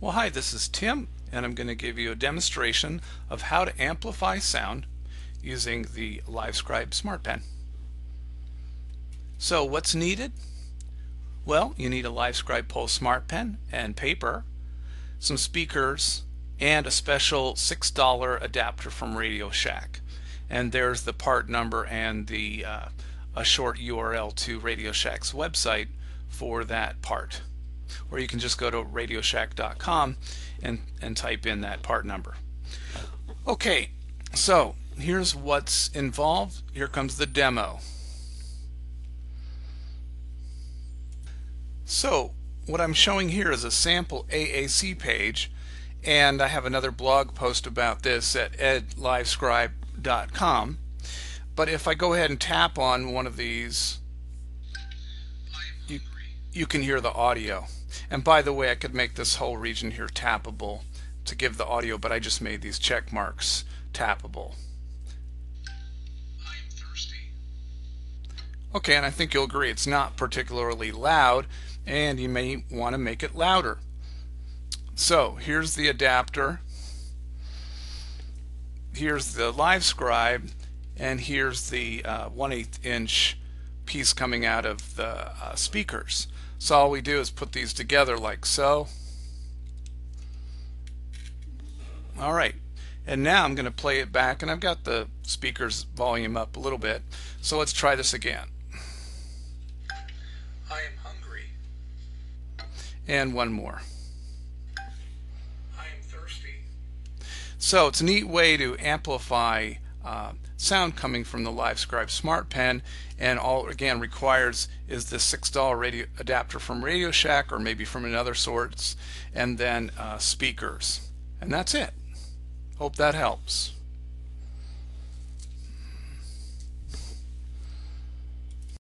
Well, hi, this is Tim, and I'm going to give you a demonstration of how to amplify sound using the Livescribe Smartpen. So what's needed? Well, you need a Livescribe Pulse Smartpen and paper, some speakers, and a special $6 adapter from Radio-Shack. And there's the part number and the a short URL to Radio-Shack's website for that part. Or you can just go to radioshack.com and type in that part number. Okay, so here's what's involved. Here comes the demo. So what I'm showing here is a sample AAC page, and I have another blog post about this at edlivescribe.com. But if I go ahead and tap on one of these, you can hear the audio. And by the way, I could make this whole region here tappable to give the audio, but I just made these check marks tappable. I am thirsty. Okay, and I think you'll agree it's not particularly loud, and you may want to make it louder. So here's the adapter, here's the Livescribe, and here's the 1/8" piece coming out of the speakers. So all we do is put these together like so. Alright, and now I'm going to play it back, and I've got the speakers volume up a little bit. So let's try this again. I am hungry. And one more. I am thirsty. So it's a neat way to amplify sound coming from the Livescribe Smartpen, and all again requires is this $6 radio adapter from Radio-Shack or maybe from another source, and then speakers, and that's it. Hope that helps.